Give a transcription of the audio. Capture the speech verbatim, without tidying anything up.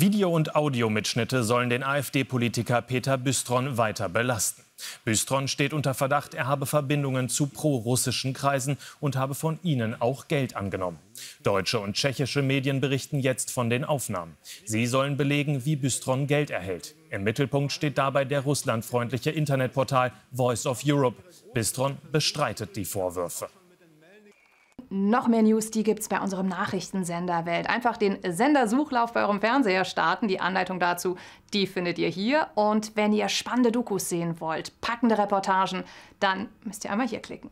Video- und Audiomitschnitte sollen den AfD-Politiker Peter Bystron weiter belasten. Bystron steht unter Verdacht, er habe Verbindungen zu prorussischen Kreisen und habe von ihnen auch Geld angenommen. Deutsche und tschechische Medien berichten jetzt von den Aufnahmen. Sie sollen belegen, wie Bystron Geld erhält. Im Mittelpunkt steht dabei der russlandfreundliche Internetportal Voice of Europe. Bystron bestreitet die Vorwürfe. Noch mehr News, die gibt's bei unserem Nachrichtensender Welt. Einfach den Sendersuchlauf bei eurem Fernseher starten. Die Anleitung dazu, die findet ihr hier. Und wenn ihr spannende Dokus sehen wollt, packende Reportagen, dann müsst ihr einmal hier klicken.